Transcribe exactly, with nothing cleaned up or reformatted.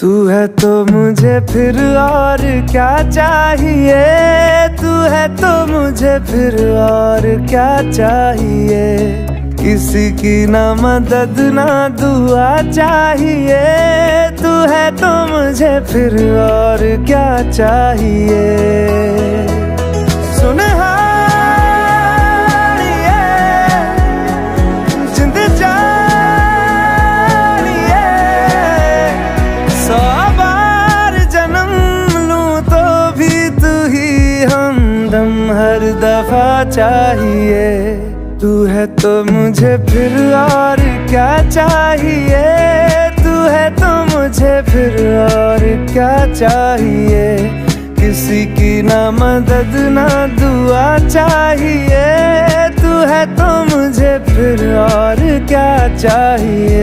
तू है तो मुझे फिर और क्या चाहिए, तू है तो मुझे फिर और क्या चाहिए। किसी की ना मदद ना दुआ चाहिए, तू है तो मुझे फिर और क्या चाहिए। हर दफा चाहिए तू है तो मुझे फिर और क्या चाहिए, तू है तो मुझे फिर और क्या चाहिए। किसी की ना मदद ना दुआ चाहिए, तू है तो मुझे फिर और क्या चाहिए।